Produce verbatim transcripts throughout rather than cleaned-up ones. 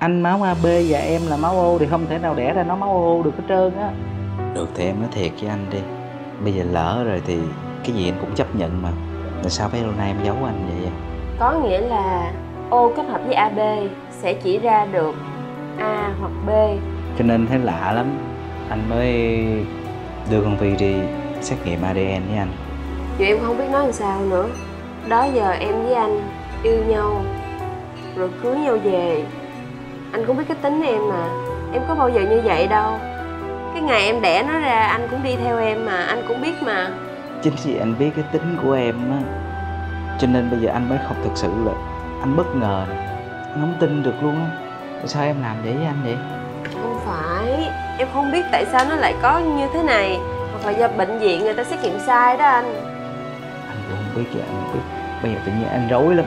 anh máu a bê và em là máu O thì không thể nào đẻ ra nó máu O được hết trơn á. Được thì em nói thiệt với anh đi, bây giờ lỡ rồi thì cái gì anh cũng chấp nhận mà. Tại sao bấy lâu nay em giấu anh vậy vậy? Có nghĩa là O kết hợp với a bê sẽ chỉ ra được A hoặc B. Cho nên thấy lạ lắm, anh mới đưa con Vy đi xét nghiệm a đê en với anh. Dù em không biết nói làm sao nữa. Đó giờ em với anh yêu nhau, rồi cưới nhau về. Anh cũng biết cái tính em mà, em có bao giờ như vậy đâu. Cái ngày em đẻ nó ra anh cũng đi theo em mà, anh cũng biết mà. Chính vì anh biết cái tính của em á, cho nên bây giờ anh mới không, thực sự là anh bất ngờ nè. Anh không tin được luôn á. Tại sao em làm vậy với anh vậy? Không phải, em không biết tại sao nó lại có như thế này. Hoặc là do bệnh viện người ta xét nghiệm sai đó anh. Anh cũng không biết vậy, anh không biết. Bây giờ tự nhiên anh rối lắm.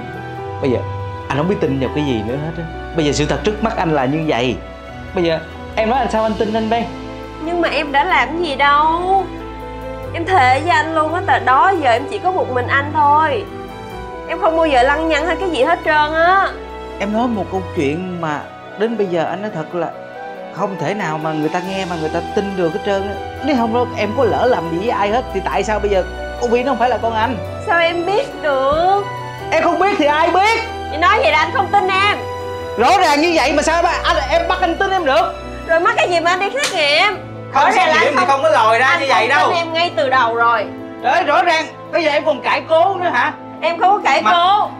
Bây giờ anh không biết tin vào cái gì nữa hết á. Bây giờ sự thật trước mắt anh là như vậy. Bây giờ em nói anh sao anh tin anh đây? Nhưng mà em đã làm gì đâu. Em thề với anh luôn á, từ đó giờ em chỉ có một mình anh thôi. Em không bao giờ lăng nhăng hay cái gì hết trơn á. Em nói một câu chuyện mà đến bây giờ anh nói thật là không thể nào mà người ta nghe mà người ta tin được hết trơn á. Nếu không đó, em có lỡ làm gì với ai hết thì tại sao bây giờ con Vy nó không phải là con anh? Sao em biết được? Em không biết thì ai biết? Chị nói vậy là anh không tin em. Rõ ràng như vậy mà sao anh, em bắt anh tin em được? Rồi mắc cái gì mà anh đi xét nghiệm? Không xét nghiệm thì không có lòi ra như vậy đâu. Anh tin em ngay từ đầu rồi. Đấy, rõ ràng. Bây giờ em còn cãi cố nữa hả? Em không có cãi mà... cố. Ồ,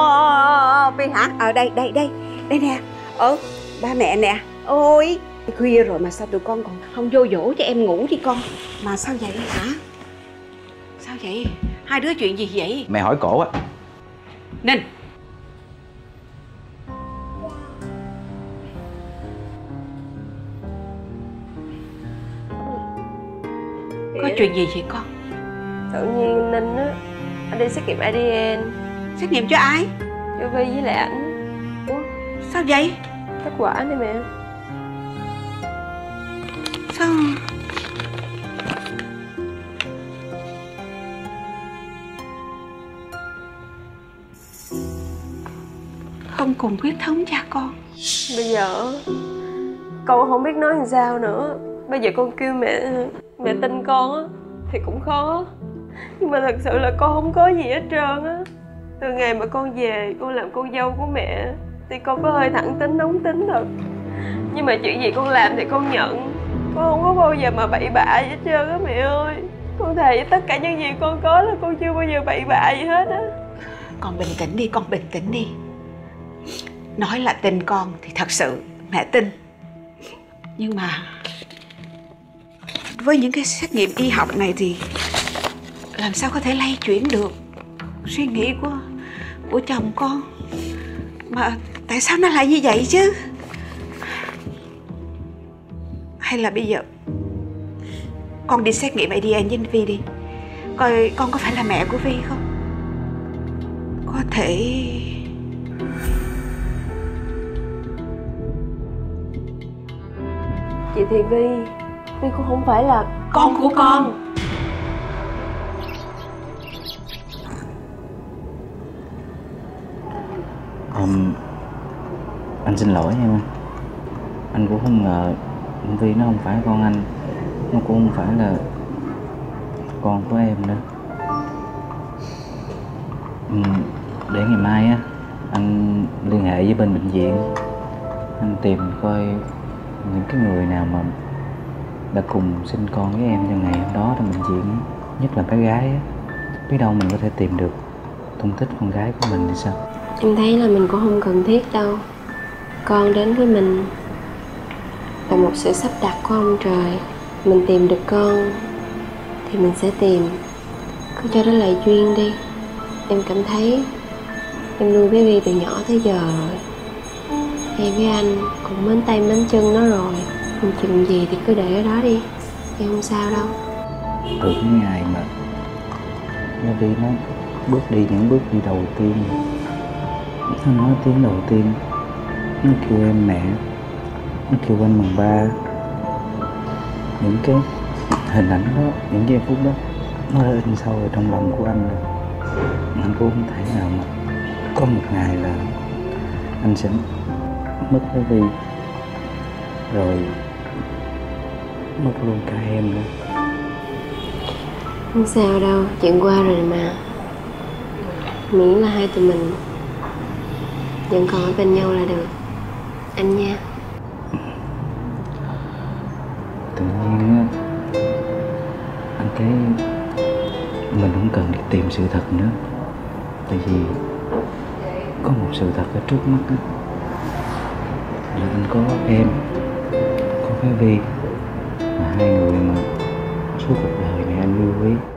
ồ, ồ, Phi hả? Ở đây, đây, đây. Đây nè. Ờ, ba mẹ nè. Ôi, khuya rồi mà sao tụi con còn không vô dỗ cho em ngủ đi con. Mà sao vậy hả? Sao vậy? Hai đứa chuyện gì vậy? Mẹ hỏi cổ á. Ninh, có chuyện gì vậy con? Tự nhiên Ninh á, anh đi xét nghiệm a đê en. Xét nghiệm cho ai? Cho Vy với lại ảnh. Ủa? Sao vậy? Kết quả này mẹ. Sao? Không cùng huyết thống cha con. Bây giờ con không biết nói làm sao nữa. Bây giờ con kêu mẹ mẹ tin con á thì cũng khó, nhưng mà thật sự là con không có gì hết trơn á. Từ ngày mà con về, con làm con dâu của mẹ thì con có hơi thẳng tính, nóng tính thật. Nhưng mà chuyện gì con làm thì con nhận. Con không có bao giờ mà bậy bạ gì hết trơn á mẹ ơi. Con thề với tất cả những gì con có là con chưa bao giờ bậy bạ gì hết á. Con bình tĩnh đi, con bình tĩnh đi. Nói là tin con thì thật sự mẹ tin. Nhưng mà với những cái xét nghiệm y học này thì làm sao có thể lay chuyển được suy nghĩ của của chồng con. Mà tại sao nó lại như vậy chứ? Hay là bây giờ con đi xét nghiệm a đê en với Vy đi, coi con có phải là mẹ của Vy không? Có thể... Chị thì Vy, Vy cũng không phải là con của con. Anh... anh xin lỗi em. Anh cũng không ngờ con Vy nó không phải con anh. Nó cũng không phải là con của em nữa. Ừ, để ngày mai á, anh liên hệ với bên bệnh viện. Anh tìm coi những cái người nào mà đã cùng sinh con với em trong ngày hôm đó trong bệnh viện á. Nhất là bé gái á. Biết đâu mình có thể tìm được tung tích con gái của mình thì sao? Em thấy là mình cũng không cần thiết đâu. Con đến với mình là một sự sắp đặt của ông trời. Mình tìm được con thì mình sẽ tìm. Cứ cho đó là duyên đi. Em cảm thấy em nuôi bé Vy từ nhỏ tới giờ rồi. Em với anh cũng mến tay mến chân nó rồi. Không chuyện gì thì cứ để ở đó đi. Em không sao đâu. Từ cái ngày mà bé Vy nó bước đi những bước đi đầu tiên, nó nói tiếng đầu tiên, nó kêu em mẹ, nó kêu anh bằng ba. Những cái hình ảnh đó, những giây phút đó nó đã in sâu vào trong lòng của anh rồi. Anh cũng không thể nào mà có một ngày là anh sẽ mất cái gì, rồi mất luôn cả em nữa. Không sao đâu, chuyện qua rồi mà. Miễn là hai tụi mình vẫn còn ở bên nhau là được anh nha. Tự nhiên anh thấy mình không cần đi tìm sự thật nữa, tại vì có một sự thật ở trước mắt đó, là anh có em, có cái Vi, mà hai người mà suốt cuộc đời này anh yêu quý.